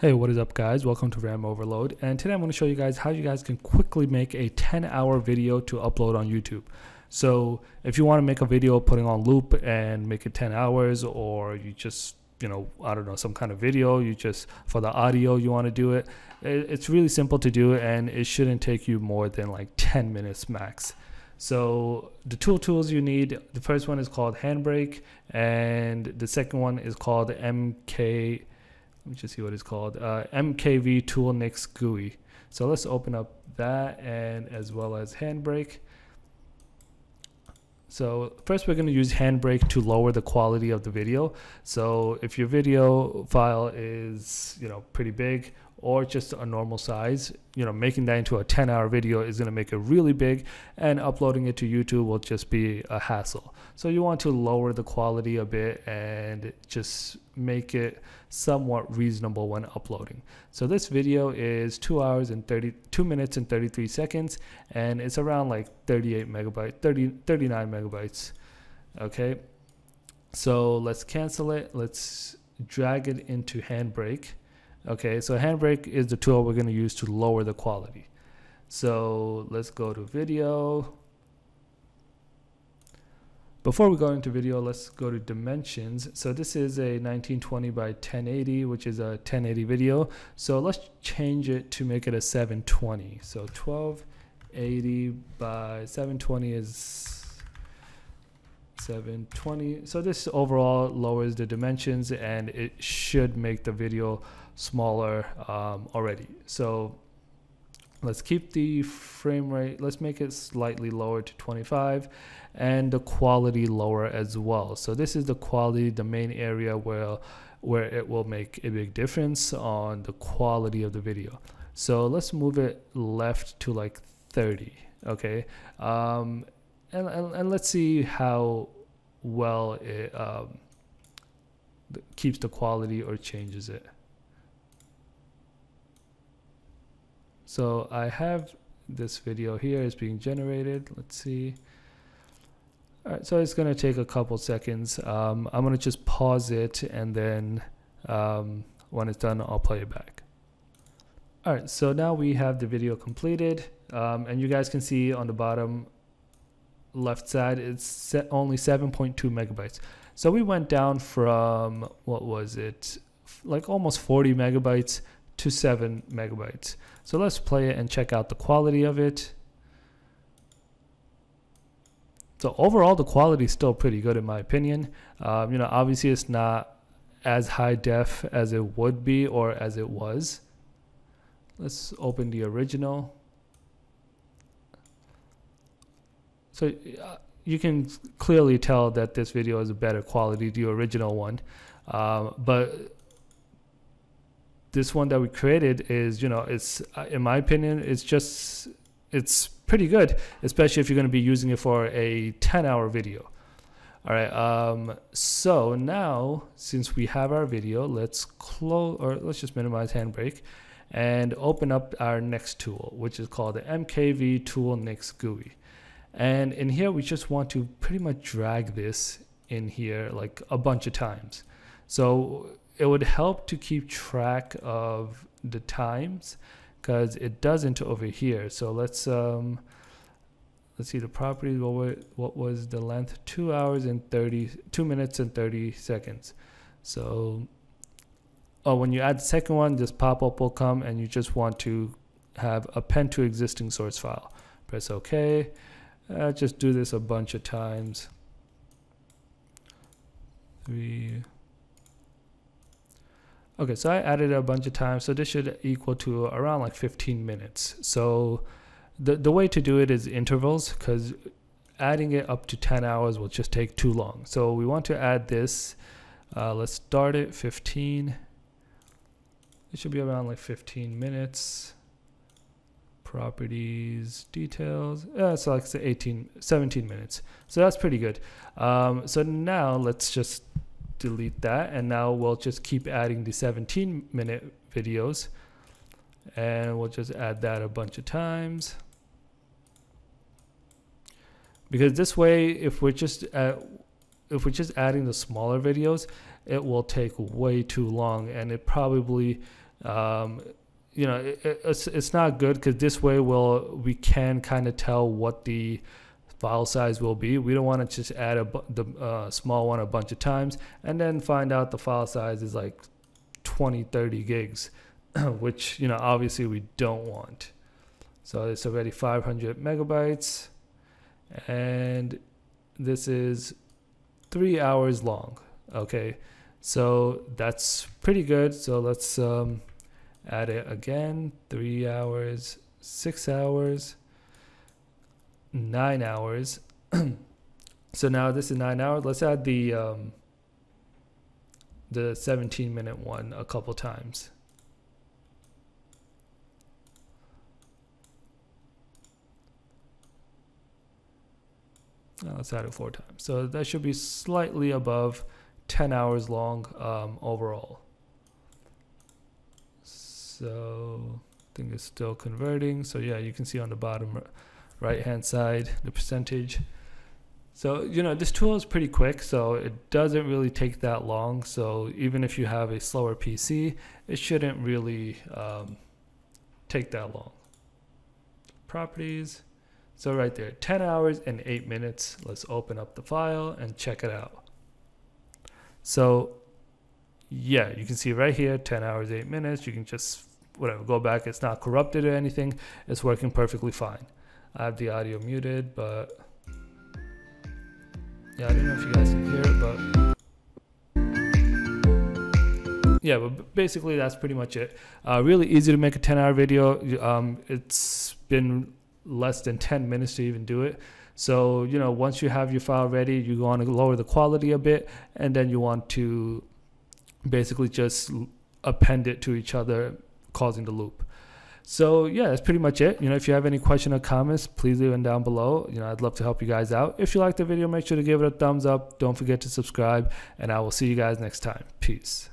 Hey, what is up guys? Welcome to RAM Overload, and today I'm going to show you guys how you guys can quickly make a 10-hour video to upload on YouTube. So if you want to make a video putting on loop and make it 10 hours, or you just, I don't know, some kind of video, you just, for the audio you want to do it, it's really simple to do and it shouldn't take you more than like 10 minutes max. So the two tools you need, the first one is called HandBrake and the second one is called MKVToolNix GUI. So let's open up that and as well as HandBrake. So first we're going to use HandBrake to lower the quality of the video. So if your video file is, pretty big or just a normal size, making that into a 10-hour video is going to make it really big, and uploading it to YouTube will just be a hassle. So you want to lower the quality a bit and just make it somewhat reasonable when uploading. So this video is 2 minutes and 33 seconds, and it's around like 39 megabytes. Okay, so let's cancel it. Let's drag it into HandBrake. Okay, so HandBrake is the tool we're going to use to lower the quality. So let's go to video. Before we go into video, let's go to dimensions. So this is a 1920 by 1080, which is a 1080 video. So let's change it to make it a 720. So 1280 by 720 is 720. So this overall lowers the dimensions and it should make the video smaller already. So let's keep the frame rate, let's make it slightly lower to 25, and the quality lower as well. So this is the quality, the main area where it will make a big difference on the quality of the video. So let's move it left to like 30. Okay, and let's see how well it keeps the quality or changes it. So I have this video here is being generated. Let's see. All right, so it's going to take a couple seconds. I'm going to just pause it, and then when it's done, I'll play it back. All right, so now we have the video completed, and you guys can see on the bottom left side it's only 7.2 megabytes. So we went down from, what was it, like almost 40 megabytes to 7 megabytes. So let's play it and check out the quality of it. So overall the quality is still pretty good in my opinion. Obviously it's not as high def as it would be or as it was. Let's open the original. So you can clearly tell that this video is a better quality than the original one, but this one that we created is, it's, in my opinion, it's pretty good, especially if you're going to be using it for a 10-hour video. All right. So now since we have our video, let's close, or let's just minimize HandBrake and open up our next tool, which is called the MKVToolNix GUI. And in here, we just want to pretty much drag this in here like a bunch of times. So it would help to keep track of the times because it doesn't over here. So let's see the properties. What was the length? 2 minutes and 30 seconds. So when you add the second one, this pop-up will come, and you just want to have append to existing source file. Press OK. Just do this a bunch of times. 3. Okay, so I added a bunch of times. So this should equal to around like 15 minutes. So the way to do it is intervals, because adding it up to 10 hours will just take too long. So we want to add this. Let's start at 15. It should be around like 15 minutes. Properties, details, so like 17 minutes. So that's pretty good. So now let's just delete that, and now we'll just keep adding the 17-minute videos, and we'll just add that a bunch of times, because this way if we're just adding the smaller videos, it will take way too long, and it probably you know, it's not good, because this way we can kind of tell what the file size will be. We don't want to just add the small one a bunch of times and then find out the file size is like 20-30 gigs, which, you know, obviously we don't want. So it's already 500 megabytes and this is 3 hours long. Okay, so that's pretty good. So let's add it again. 3 hours, 6 hours, 9 hours. So now this is 9 hours. Let's add the 17-minute one a couple times. Let's add it 4 times. So that should be slightly above 10 hours long overall. So I think it's still converting. So yeah, you can see on the bottom right hand side the percentage. So, you know, this tool is pretty quick, so it doesn't really take that long. So even if you have a slower PC, it shouldn't really take that long. Properties. So right there, 10 hours and 8 minutes. Let's open up the file and check it out. So yeah, you can see right here, 10 hours, 8 minutes. You can just, whatever, go back. It's not corrupted or anything. It's working perfectly fine. I have the audio muted, but... yeah, I don't know if you guys can hear it, but yeah, but basically that's pretty much it. Really easy to make a 10-hour video. It's been less than 10 minutes to even do it. So, you know, once you have your file ready, you want to lower the quality a bit, and then you want to basically just append it to each other, causing the loop. So yeah, that's pretty much it. You know, if you have any question or comments, please leave them down below. You know, I'd love to help you guys out. If you liked the video, make sure to give it a thumbs up. Don't forget to subscribe, and I will see you guys next time. Peace.